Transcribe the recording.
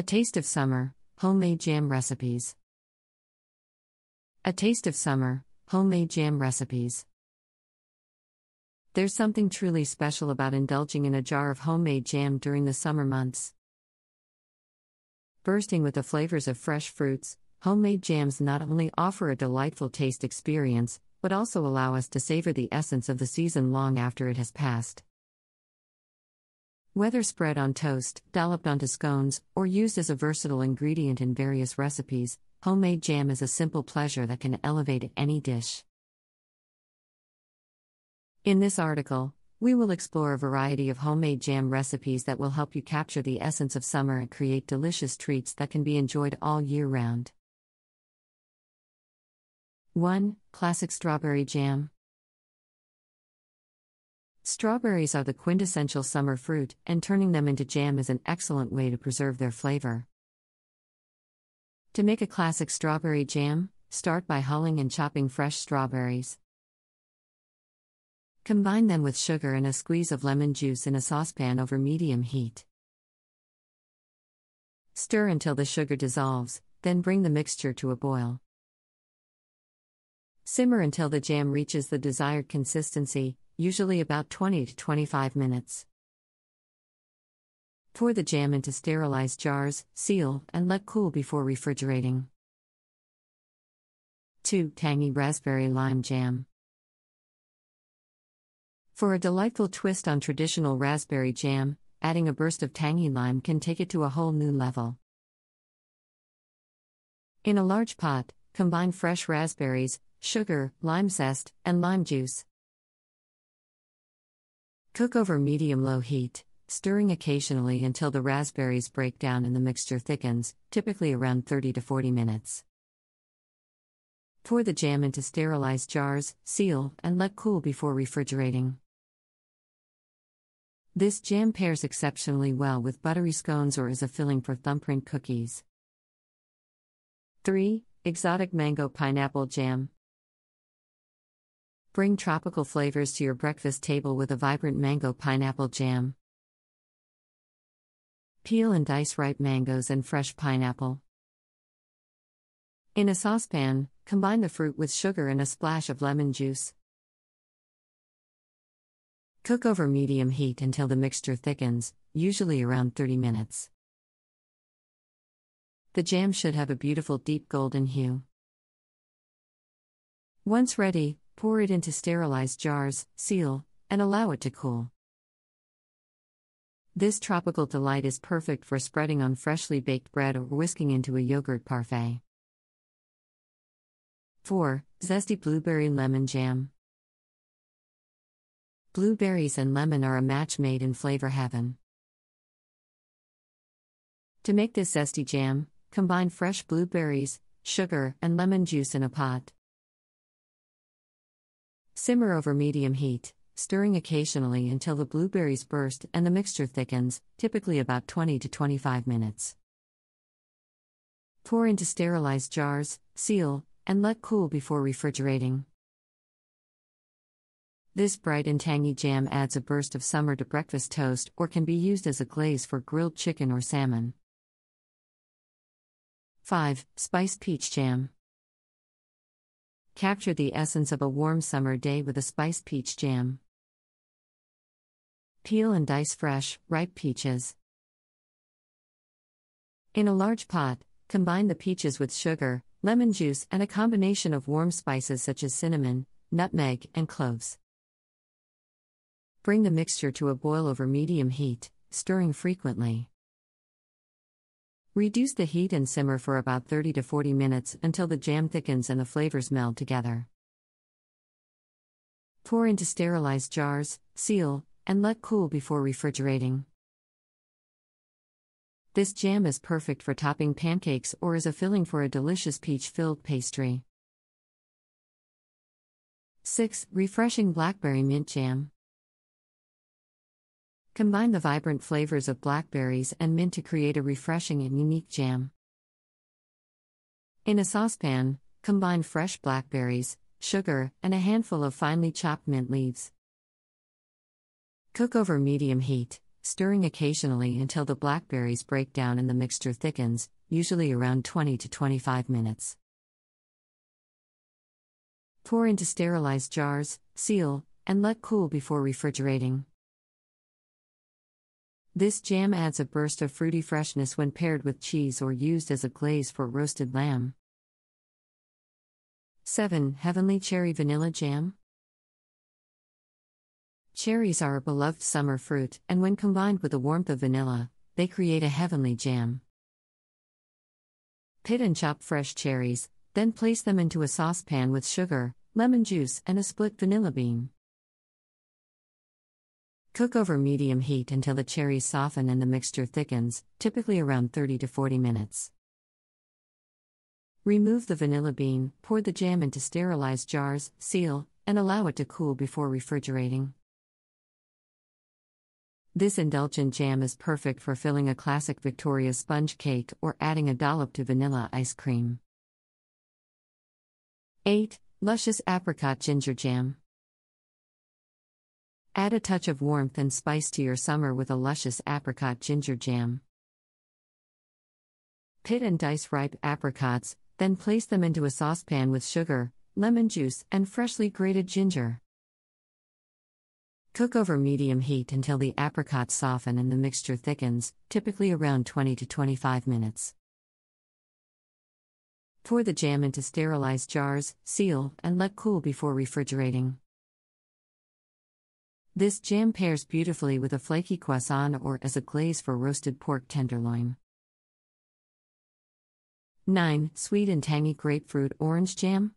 A Taste of Summer, Homemade Jam Recipes. A Taste of Summer, Homemade Jam Recipes. There's something truly special about indulging in a jar of homemade jam during the summer months. Bursting with the flavors of fresh fruits, homemade jams not only offer a delightful taste experience, but also allow us to savor the essence of the season long after it has passed. Whether spread on toast, dolloped onto scones, or used as a versatile ingredient in various recipes, homemade jam is a simple pleasure that can elevate any dish. In this article, we will explore a variety of homemade jam recipes that will help you capture the essence of summer and create delicious treats that can be enjoyed all year round. 1. Classic Strawberry Jam. Strawberries are the quintessential summer fruit, and turning them into jam is an excellent way to preserve their flavor. To make a classic strawberry jam, start by hulling and chopping fresh strawberries. Combine them with sugar and a squeeze of lemon juice in a saucepan over medium heat. Stir until the sugar dissolves, then bring the mixture to a boil. Simmer until the jam reaches the desired consistency, usually about 20 to 25 minutes. Pour the jam into sterilized jars, seal, and let cool before refrigerating. 2. Tangy Raspberry Lime Jam. For a delightful twist on traditional raspberry jam, adding a burst of tangy lime can take it to a whole new level. In a large pot, combine fresh raspberries, sugar, lime zest, and lime juice. Cook over medium-low heat, stirring occasionally until the raspberries break down and the mixture thickens, typically around 30 to 40 minutes. Pour the jam into sterilized jars, seal, and let cool before refrigerating. This jam pairs exceptionally well with buttery scones or as a filling for thumbprint cookies. 3. Exotic Mango Pineapple Jam. Bring tropical flavors to your breakfast table with a vibrant mango pineapple jam. Peel and dice ripe mangoes and fresh pineapple. In a saucepan, combine the fruit with sugar and a splash of lemon juice. Cook over medium heat until the mixture thickens, usually around 30 minutes. The jam should have a beautiful deep golden hue. Once ready, pour it into sterilized jars, seal, and allow it to cool. This tropical delight is perfect for spreading on freshly baked bread or whisking into a yogurt parfait. 4. Zesty Blueberry Lemon Jam. Blueberries and lemon are a match made in flavor heaven. To make this zesty jam, combine fresh blueberries, sugar, and lemon juice in a pot. Simmer over medium heat, stirring occasionally until the blueberries burst and the mixture thickens, typically about 20 to 25 minutes. Pour into sterilized jars, seal, and let cool before refrigerating. This bright and tangy jam adds a burst of summer to breakfast toast or can be used as a glaze for grilled chicken or salmon. 5. Spiced Peach Jam. Capture the essence of a warm summer day with a spiced peach jam. Peel and dice fresh, ripe peaches. In a large pot, combine the peaches with sugar, lemon juice, and a combination of warm spices such as cinnamon, nutmeg, and cloves. Bring the mixture to a boil over medium heat, stirring frequently. Reduce the heat and simmer for about 30 to 40 minutes until the jam thickens and the flavors meld together. Pour into sterilized jars, seal, and let cool before refrigerating. This jam is perfect for topping pancakes or as a filling for a delicious peach-filled pastry. 6. Refreshing Blackberry Mint Jam. Combine the vibrant flavors of blackberries and mint to create a refreshing and unique jam. In a saucepan, combine fresh blackberries, sugar, and a handful of finely chopped mint leaves. Cook over medium heat, stirring occasionally until the blackberries break down and the mixture thickens, usually around 20 to 25 minutes. Pour into sterilized jars, seal, and let cool before refrigerating. This jam adds a burst of fruity freshness when paired with cheese or used as a glaze for roasted lamb. 7. Heavenly Cherry Vanilla Jam. Cherries are a beloved summer fruit, and when combined with the warmth of vanilla, they create a heavenly jam. Pit and chop fresh cherries, then place them into a saucepan with sugar, lemon juice, and a split vanilla bean. Cook over medium heat until the cherries soften and the mixture thickens, typically around 30 to 40 minutes. Remove the vanilla bean, pour the jam into sterilized jars, seal, and allow it to cool before refrigerating. This indulgent jam is perfect for filling a classic Victoria sponge cake or adding a dollop to vanilla ice cream. 8. Luscious Apricot Ginger Jam. Add a touch of warmth and spice to your summer with a luscious apricot ginger jam. Pit and dice ripe apricots, then place them into a saucepan with sugar, lemon juice, and freshly grated ginger. Cook over medium heat until the apricots soften and the mixture thickens, typically around 20 to 25 minutes. Pour the jam into sterilized jars, seal, and let cool before refrigerating. This jam pairs beautifully with a flaky croissant or as a glaze for roasted pork tenderloin. 9. Sweet and Tangy Grapefruit Orange Jam.